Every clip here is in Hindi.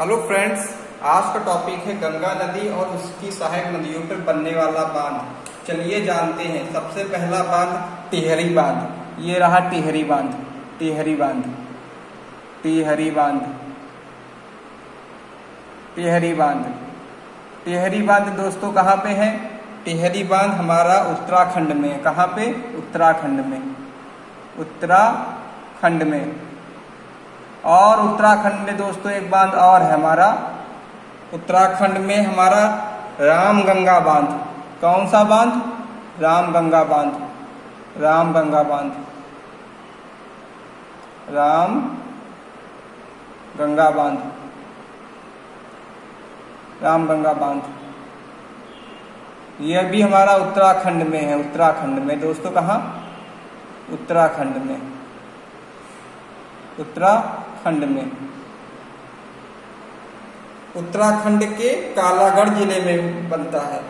हेलो फ्रेंड्स, आज का टॉपिक है गंगा नदी और उसकी सहायक नदियों पर बनने वाला बांध। चलिए जानते हैं। सबसे पहला बांध टिहरी बांध। ये रहा टिहरी बांध। टिहरी बांध, टिहरी बांध, टिहरी बांध। टिहरी बांध दोस्तों कहाँ पे है? टिहरी बांध हमारा उत्तराखंड में है। कहाँ पे? उत्तराखंड में, उत्तराखंड में। और उत्तराखंड में दोस्तों एक बांध और है हमारा, उत्तराखंड में हमारा रामगंगा बांध। कौन सा बांध? रामगंगा बांध। रामगंगा बांध, रामगंगा बांध, रामगंगा बांध। यह भी हमारा उत्तराखंड में है। उत्तराखंड में दोस्तों कहाँ? उत्तराखंड में, उत्तराखंड में। उत्तराखंड के कालागढ़ जिले में बनता है।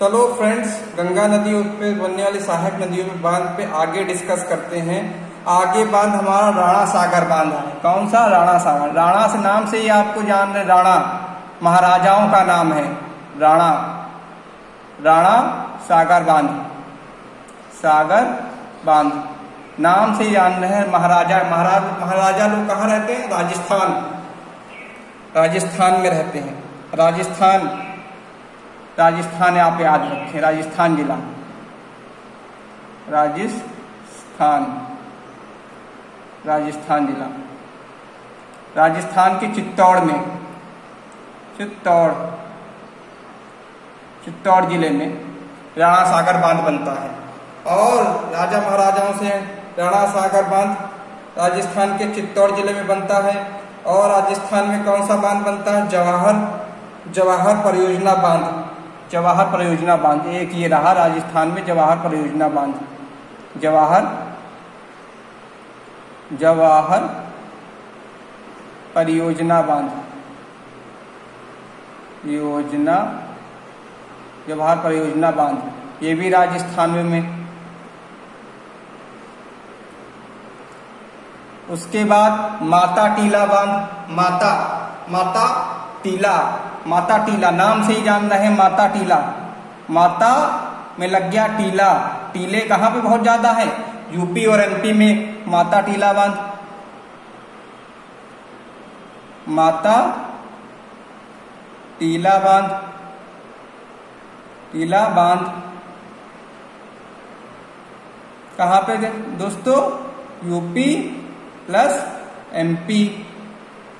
चलो फ्रेंड्स, गंगा नदी पे बनने वाली सहायक नदियों में बांध पे आगे डिस्कस करते हैं। आगे बांध हमारा राणा सागर बांध है। कौन सा? राणा सागर। राणा से नाम से ही आपको जान रहे, राणा महाराजाओं का नाम है। राणा, राणा सागर बांध, सागर बांध नाम से जान रहे हैं। महाराजा लोग कहाँ रहते हैं? राजस्थान, राजस्थान में रहते हैं। राजस्थान, राजस्थान आप याद रखें, राजस्थान जिला, राजस्थान, राजस्थान जिला। राजस्थान के चित्तौड़ में, चित्तौड़, चित्तौड़ जिले में राणा सागर बांध बनता है। और राजा महाराजाओं से राणा सागर बांध राजस्थान के चित्तौड़ जिले में बनता है। और राजस्थान में कौन सा बांध बनता है? जवाहर परियोजना बांध। जवाहर परियोजना बांध एक ये रहा राजस्थान में, जवाहर परियोजना बांध। जवाहर, जवाहर परियोजना बांध, योजना, जवाहर परियोजना बांध, ये भी राजस्थान में। उसके बाद माता टीला बांध। माता टीला नाम से ही जान रहे हैं। माता टीला, माता में लग गया टीला। टीले कहाँ पे बहुत ज्यादा है? यूपी और एमपी में। माता टीला बांध, माता टीला बांध, टीला बांध कहाँ पे दोस्तों? यूपी प्लस एमपी,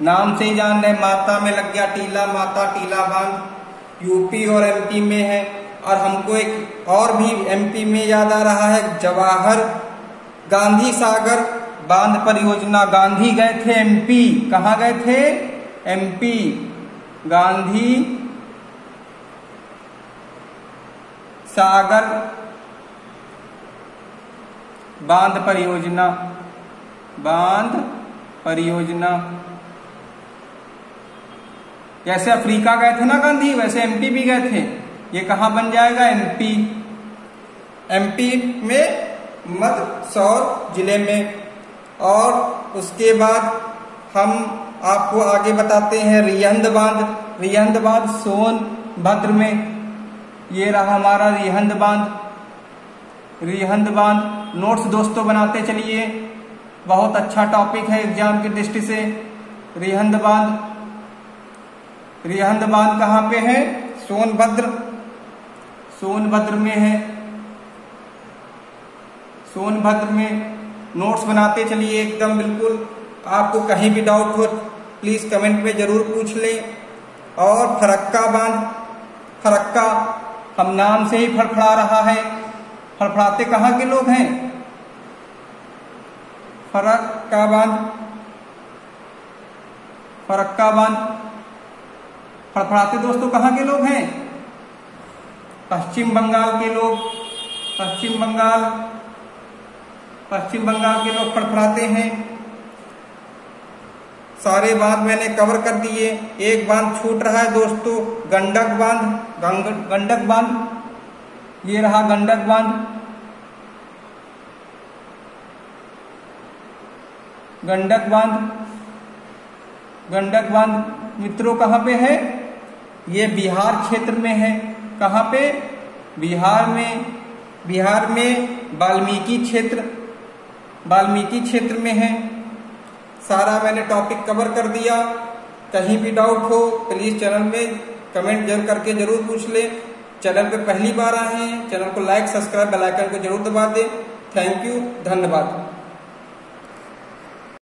नाम से ही जान रहे। माता में लग गया टीला। माता टीला बांध यूपी और एमपी में है। और हमको एक और भी एमपी में याद आ रहा है, जवाहर, गांधी सागर बांध परियोजना। गांधी गए थे एमपी। कहाँ गए थे? एमपी। गांधी सागर बांध परियोजना, बांध परियोजना। जैसे अफ्रीका गए थे ना गांधी, वैसे एमपी भी गए थे। ये कहाँ बन जाएगा? एमपी। एमपी में मंदसौर जिले में। और उसके बाद हम आपको आगे बताते हैं रिहंद बांध। रिहंद बांध सोनभद्र में। ये रहा हमारा रिहंद बांध। रिहंद बांध नोट्स दोस्तों बनाते चलिए, बहुत अच्छा टॉपिक है एग्जाम की दृष्टि से। रिहंद बांध, रिहंद बांध कहाँ पे है? सोनभद्र, सोनभद्र में है। सोनभद्र में नोट्स बनाते चलिए एकदम बिल्कुल। आपको कहीं भी डाउट हो प्लीज कमेंट में जरूर पूछ लें। और फरक्का बांध। फरक्का हम नाम से ही फड़फड़ा रहा है। फड़फड़ाते कहाँ के लोग हैं? फरक्का बांध, फरक्का बांध फड़फड़ाते दोस्तों कहाँ के लोग हैं? पश्चिम बंगाल के लोग। पश्चिम बंगाल, पश्चिम बंगाल के लोग फड़फड़ाते हैं। सारे बांध मैंने कवर कर दिए। एक बांध छूट रहा है दोस्तों, गंडक बांध। गंडक बांध, ये रहा गंडक बांध। गंडक बांध, गंडक बांध मित्रों कहाँ पे है? ये बिहार क्षेत्र में है। कहाँ पे? बिहार में। बिहार में बाल्मीकि क्षेत्र में है। सारा मैंने टॉपिक कवर कर दिया। कहीं भी डाउट हो प्लीज़ चैनल में कमेंट जरूर करके जरूर पूछ ले। चैनल पे पहली बार आए हैं, चैनल को लाइक सब्सक्राइब बेल आइकन को जरूर दबा दें। थैंक यू, धन्यवाद।